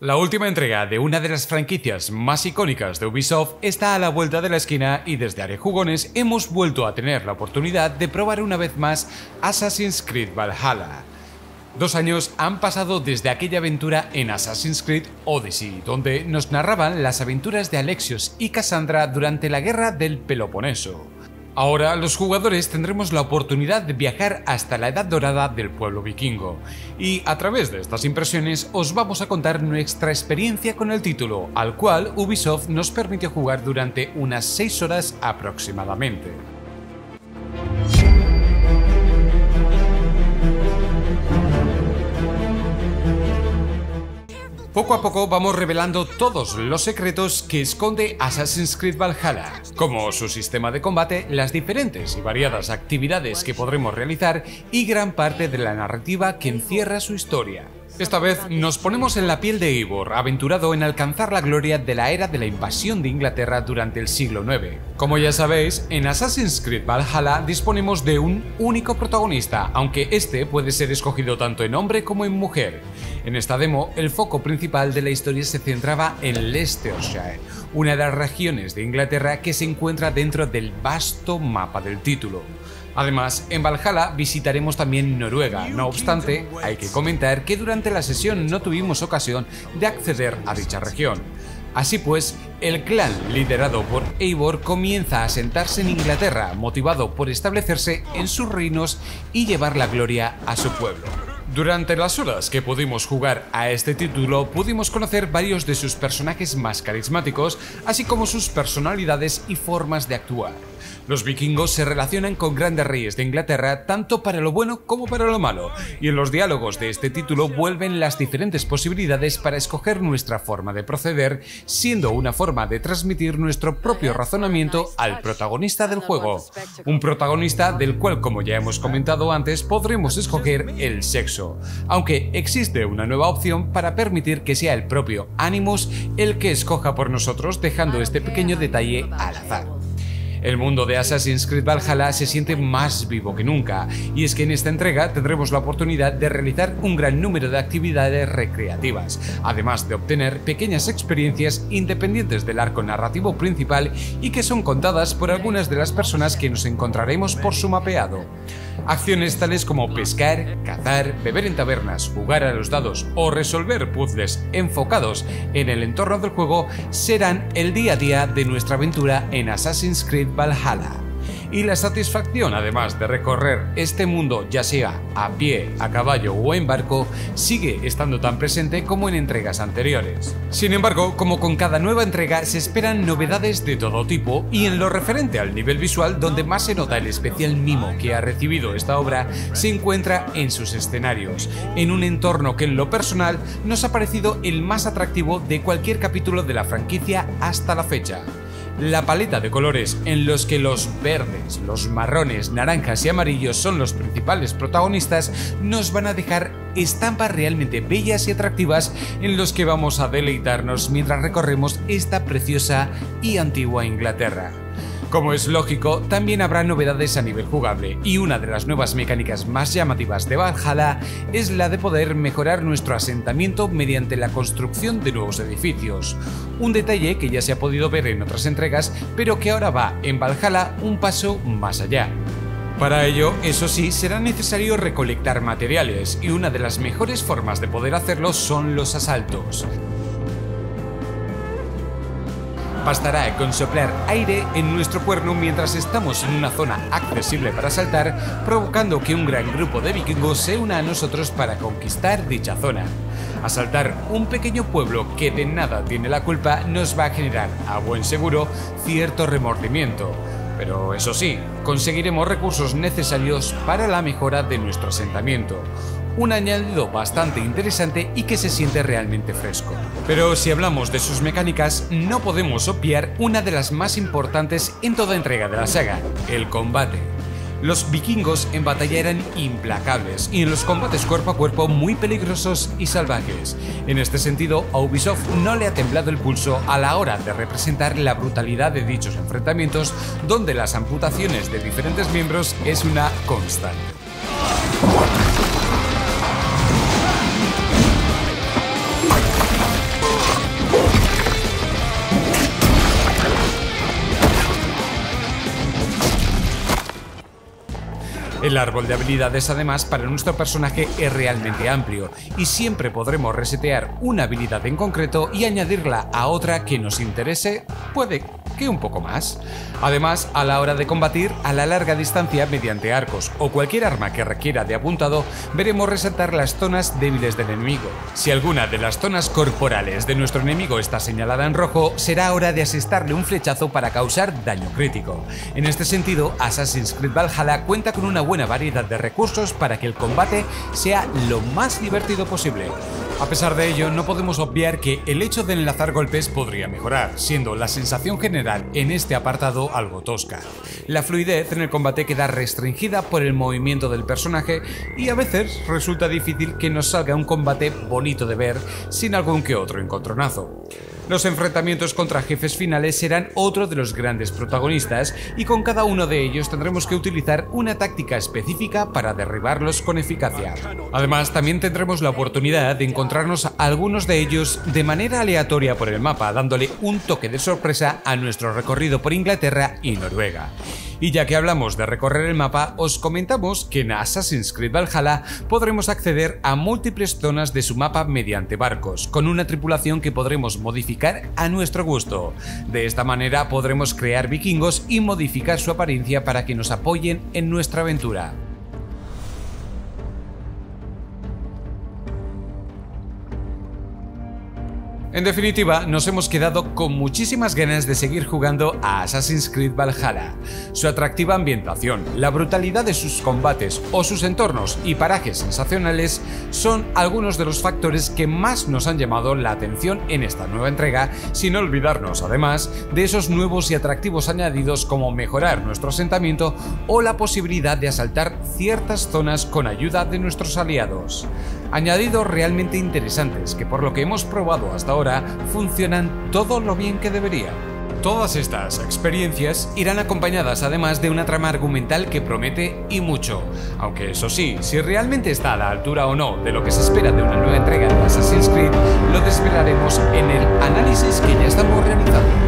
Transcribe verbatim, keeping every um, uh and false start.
La última entrega de una de las franquicias más icónicas de Ubisoft está a la vuelta de la esquina y desde Arejugones hemos vuelto a tener la oportunidad de probar una vez más Assassin's Creed Valhalla. Dos años han pasado desde aquella aventura en Assassin's Creed Odyssey, donde nos narraban las aventuras de Alexios y Cassandra durante la Guerra del Peloponeso. Ahora los jugadores tendremos la oportunidad de viajar hasta la edad dorada del pueblo vikingo y a través de estas impresiones os vamos a contar nuestra experiencia con el título, al cual Ubisoft nos permitió jugar durante unas seis horas aproximadamente. Poco a poco vamos revelando todos los secretos que esconde Assassin's Creed Valhalla, como su sistema de combate, las diferentes y variadas actividades que podremos realizar y gran parte de la narrativa que encierra su historia. Esta vez nos ponemos en la piel de Eivor, aventurado en alcanzar la gloria de la era de la invasión de Inglaterra durante el siglo noveno. Como ya sabéis, en Assassin's Creed Valhalla disponemos de un único protagonista, aunque este puede ser escogido tanto en hombre como en mujer. En esta demo, el foco principal de la historia se centraba en Leicestershire, una de las regiones de Inglaterra que se encuentra dentro del vasto mapa del título. Además, en Valhalla visitaremos también Noruega, no obstante, hay que comentar que durante la sesión no tuvimos ocasión de acceder a dicha región. Así pues, el clan liderado por Eivor comienza a asentarse en Inglaterra, motivado por establecerse en sus reinos y llevar la gloria a su pueblo. Durante las horas que pudimos jugar a este título, pudimos conocer varios de sus personajes más carismáticos, así como sus personalidades y formas de actuar. Los vikingos se relacionan con grandes reyes de Inglaterra tanto para lo bueno como para lo malo, y en los diálogos de este título vuelven las diferentes posibilidades para escoger nuestra forma de proceder, siendo una forma de transmitir nuestro propio razonamiento al protagonista del juego. Un protagonista del cual, como ya hemos comentado antes, podremos escoger el sexo, aunque existe una nueva opción para permitir que sea el propio Animus el que escoja por nosotros, dejando este pequeño detalle al azar. El mundo de Assassin's Creed Valhalla se siente más vivo que nunca, y es que en esta entrega tendremos la oportunidad de realizar un gran número de actividades recreativas, además de obtener pequeñas experiencias independientes del arco narrativo principal y que son contadas por algunas de las personas que nos encontraremos por su mapeado. Acciones tales como pescar, cazar, beber en tabernas, jugar a los dados o resolver puzzles enfocados en el entorno del juego serán el día a día de nuestra aventura en Assassin's Creed Valhalla. Y la satisfacción, además de recorrer este mundo ya sea a pie, a caballo o en barco, sigue estando tan presente como en entregas anteriores. Sin embargo, como con cada nueva entrega, se esperan novedades de todo tipo y en lo referente al nivel visual, donde más se nota el especial mimo que ha recibido esta obra, se encuentra en sus escenarios, en un entorno que en lo personal nos ha parecido el más atractivo de cualquier capítulo de la franquicia hasta la fecha. La paleta de colores en los que los verdes, los marrones, naranjas y amarillos son los principales protagonistas nos van a dejar estampas realmente bellas y atractivas en los que vamos a deleitarnos mientras recorremos esta preciosa y antigua Inglaterra. Como es lógico, también habrá novedades a nivel jugable, y una de las nuevas mecánicas más llamativas de Valhalla es la de poder mejorar nuestro asentamiento mediante la construcción de nuevos edificios. Un detalle que ya se ha podido ver en otras entregas, pero que ahora va en Valhalla un paso más allá. Para ello, eso sí, será necesario recolectar materiales, y una de las mejores formas de poder hacerlo son los asaltos. Bastará con soplar aire en nuestro cuerno mientras estamos en una zona accesible para saltar, provocando que un gran grupo de vikingos se una a nosotros para conquistar dicha zona. Asaltar un pequeño pueblo que de nada tiene la culpa nos va a generar, a buen seguro, cierto remordimiento. Pero eso sí, conseguiremos recursos necesarios para la mejora de nuestro asentamiento. Un añadido bastante interesante y que se siente realmente fresco. Pero si hablamos de sus mecánicas, no podemos obviar una de las más importantes en toda entrega de la saga, el combate. Los vikingos en batalla eran implacables y en los combates cuerpo a cuerpo muy peligrosos y salvajes. En este sentido, a Ubisoft no le ha temblado el pulso a la hora de representar la brutalidad de dichos enfrentamientos, donde las amputaciones de diferentes miembros es una constante. El árbol de habilidades además para nuestro personaje es realmente amplio y siempre podremos resetear una habilidad en concreto y añadirla a otra que nos interese, puede que un poco más. Además, a la hora de combatir a la larga distancia mediante arcos o cualquier arma que requiera de apuntado, veremos resaltar las zonas débiles del enemigo. Si alguna de las zonas corporales de nuestro enemigo está señalada en rojo, será hora de asestarle un flechazo para causar daño crítico. En este sentido, Assassin's Creed Valhalla cuenta con una buena variedad de recursos para que el combate sea lo más divertido posible. A pesar de ello, no podemos obviar que el hecho de enlazar golpes podría mejorar, siendo la sensación general en este apartado algo tosca. La fluidez en el combate queda restringida por el movimiento del personaje y a veces resulta difícil que nos salga un combate bonito de ver sin algún que otro encontronazo. Los enfrentamientos contra jefes finales serán otro de los grandes protagonistas y con cada uno de ellos tendremos que utilizar una táctica específica para derribarlos con eficacia. Además, también tendremos la oportunidad de encontrarnos a algunos de ellos de manera aleatoria por el mapa, dándole un toque de sorpresa a nuestro recorrido por Inglaterra y Noruega. Y ya que hablamos de recorrer el mapa, os comentamos que en Assassin's Creed Valhalla podremos acceder a múltiples zonas de su mapa mediante barcos, con una tripulación que podremos modificar a nuestro gusto. De esta manera podremos crear vikingos y modificar su apariencia para que nos apoyen en nuestra aventura. En definitiva, nos hemos quedado con muchísimas ganas de seguir jugando a Assassin's Creed Valhalla. Su atractiva ambientación, la brutalidad de sus combates o sus entornos y parajes sensacionales son algunos de los factores que más nos han llamado la atención en esta nueva entrega, sin olvidarnos además de esos nuevos y atractivos añadidos como mejorar nuestro asentamiento o la posibilidad de asaltar ciertas zonas con ayuda de nuestros aliados. Añadidos realmente interesantes que, por lo que hemos probado hasta ahora, Ahora funcionan todo lo bien que debería. Todas estas experiencias irán acompañadas además de una trama argumental que promete y mucho, aunque eso sí, si realmente está a la altura o no de lo que se espera de una nueva entrega de Assassin's Creed, lo desvelaremos en el análisis que ya estamos realizando.